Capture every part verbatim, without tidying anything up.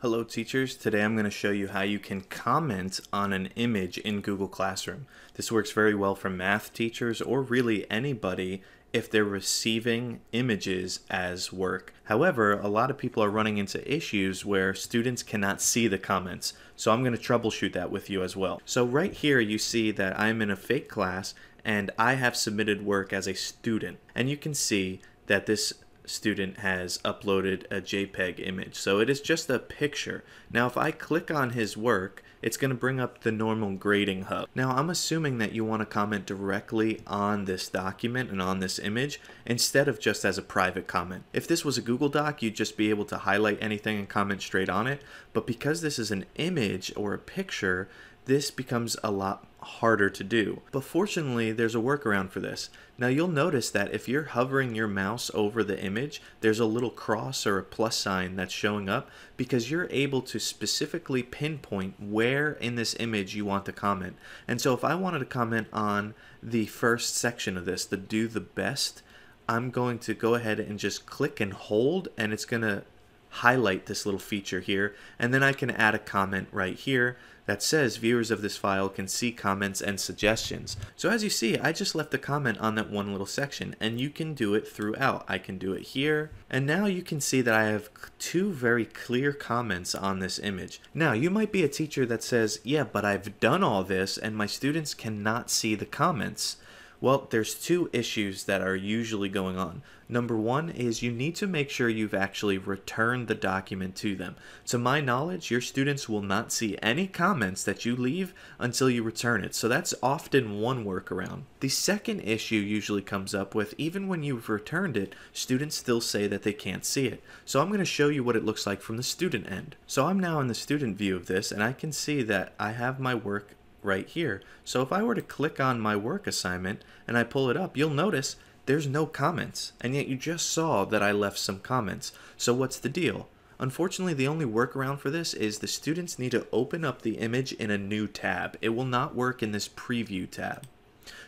Hello teachers, today I'm going to show you how you can comment on an image in Google Classroom. This works very well for math teachers or really anybody if they're receiving images as work. However, a lot of people are running into issues where students cannot see the comments. So I'm going to troubleshoot that with you as well. So right here you see that I'm in a fake class and I have submitted work as a student. And you can see that this student has uploaded a JPEG image. So it is just a picture. Now if I click on his work, it's going to bring up the normal grading hub. Now I'm assuming that you want to comment directly on this document and on this image instead of just as a private comment. If this was a Google Doc, you'd just be able to highlight anything and comment straight on it. But because this is an image or a picture, this becomes a lot harder to do. But fortunately, there's a workaround for this. Now you'll notice that if you're hovering your mouse over the image, there's a little cross or a plus sign that's showing up because you're able to specifically pinpoint where in this image you want to comment. And so if I wanted to comment on the first section of this, the do the best, I'm going to go ahead and just click and hold, and it's gonna highlight this little feature here, and then I can add a comment right here that says viewers of this file can see comments and suggestions. So as you see, I just left a comment on that one little section, and you can do it throughout. I can do it here, and now you can see that I have two very clear comments on this image. Now you might be a teacher that says, yeah, but I've done all this and my students cannot see the comments. Well, there's two issues that are usually going on. Number one is you need to make sure you've actually returned the document to them. To my knowledge, your students will not see any comments that you leave until you return it. So that's often one workaround. The second issue usually comes up with, even when you've returned it, students still say that they can't see it. So I'm going to show you what it looks like from the student end. So I'm now in the student view of this, and I can see that I have my work right here. So if I were to click on my work assignment and I pull it up, you'll notice there's no comments, and yet you just saw that I left some comments. So what's the deal? Unfortunately, the only workaround for this is the students need to open up the image in a new tab. It will not work in this preview tab.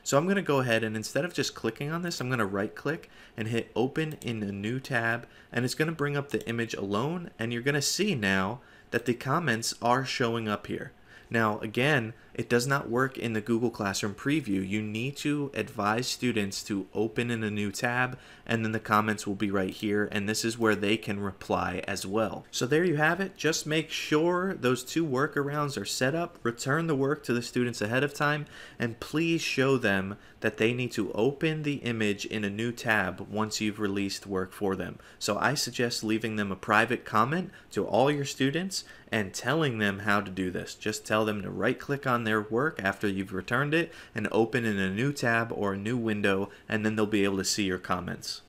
So I'm going to go ahead and, instead of just clicking on this, I'm going to right click and hit open in a new tab, and it's going to bring up the image alone, and you're going to see now that the comments are showing up here. Now, again, it does not work in the Google Classroom preview. You need to advise students to open in a new tab, and then the comments will be right here, and this is where they can reply as well. So there you have it. Just make sure those two workarounds are set up. Return the work to the students ahead of time, and please show them that they need to open the image in a new tab once you've released work for them. So I suggest leaving them a private comment to all your students and telling them how to do this. Just tell them to right-click on their work after you've returned it and open in a new tab or a new window, and then they'll be able to see your comments.